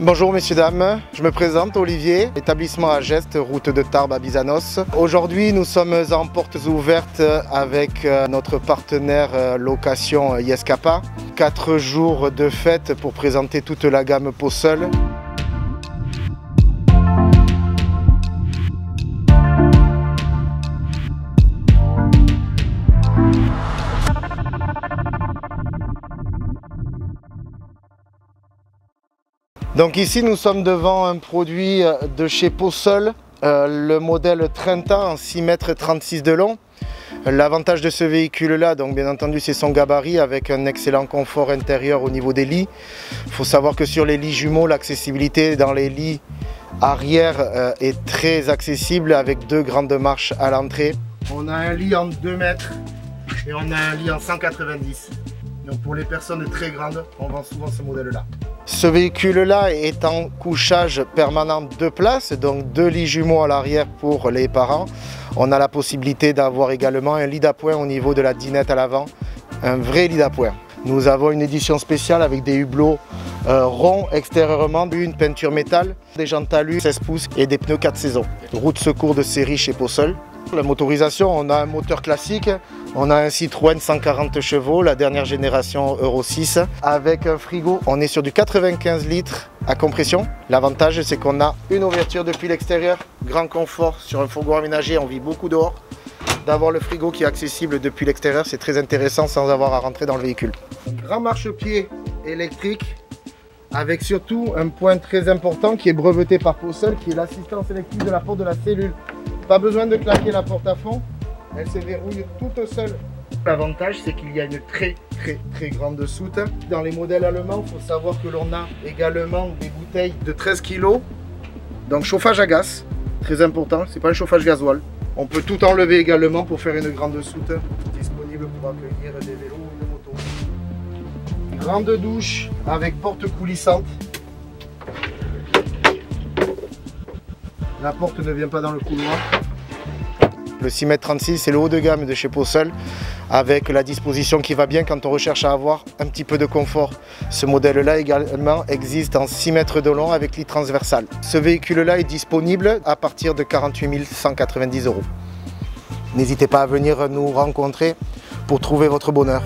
Bonjour messieurs, dames, je me présente Olivier, établissement à Geste, route de Tarbes à Bizanos. Aujourd'hui nous sommes en portes ouvertes avec notre partenaire location Yescapa. 4 jours de fête pour présenter toute la gamme Pössl. Donc ici nous sommes devant un produit de chez Pössl, le modèle Trinta en 6,36 m de long. L'avantage de ce véhicule là, donc bien entendu, c'est son gabarit avec un excellent confort intérieur au niveau des lits. Il faut savoir que sur les lits jumeaux, l'accessibilité dans les lits arrière est très accessible avec 2 grandes marches à l'entrée. On a un lit en 2 mètres et on a un lit en 190. Donc pour les personnes très grandes, on vend souvent ce modèle là. Ce véhicule-là est en couchage permanent 2 places, donc 2 lits jumeaux à l'arrière pour les parents. On a la possibilité d'avoir également un lit d'appoint au niveau de la dinette à l'avant, un vrai lit d'appoint. Nous avons une édition spéciale avec des hublots ronds extérieurement, une peinture métal, des jantes alu 16 pouces et des pneus 4 saisons. Roue de secours de série chez Pössl. La motorisation, on a un moteur classique, on a un Citroën 140 chevaux, la dernière génération Euro 6, avec un frigo. On est sur du 95 litres à compression. L'avantage, c'est qu'on a une ouverture depuis l'extérieur, grand confort sur un fourgon aménagé, on vit beaucoup dehors. D'avoir le frigo qui est accessible depuis l'extérieur, c'est très intéressant sans avoir à rentrer dans le véhicule. Grand marchepied électrique, avec surtout un point très important qui est breveté par Pössl, qui est l'assistance électrique de la porte de la cellule. Pas besoin de claquer la porte à fond, elle se déroule toute seule. L'avantage, c'est qu'il y a une très grande soute. Dans les modèles allemands, il faut savoir que l'on a également des bouteilles de 13 kg. Donc chauffage à gaz, très important, c'est pas un chauffage gasoil. On peut tout enlever également pour faire une grande soute disponible pour accueillir des vélos ou des motos. Grande douche avec porte coulissante. La porte ne vient pas dans le couloir. Le 6,36 m, c'est le haut de gamme de chez Pössl, avec la disposition qui va bien quand on recherche à avoir un petit peu de confort. Ce modèle-là également existe en 6 mètres de long avec lit transversal. Ce véhicule-là est disponible à partir de 48 190 €. N'hésitez pas à venir nous rencontrer pour trouver votre bonheur.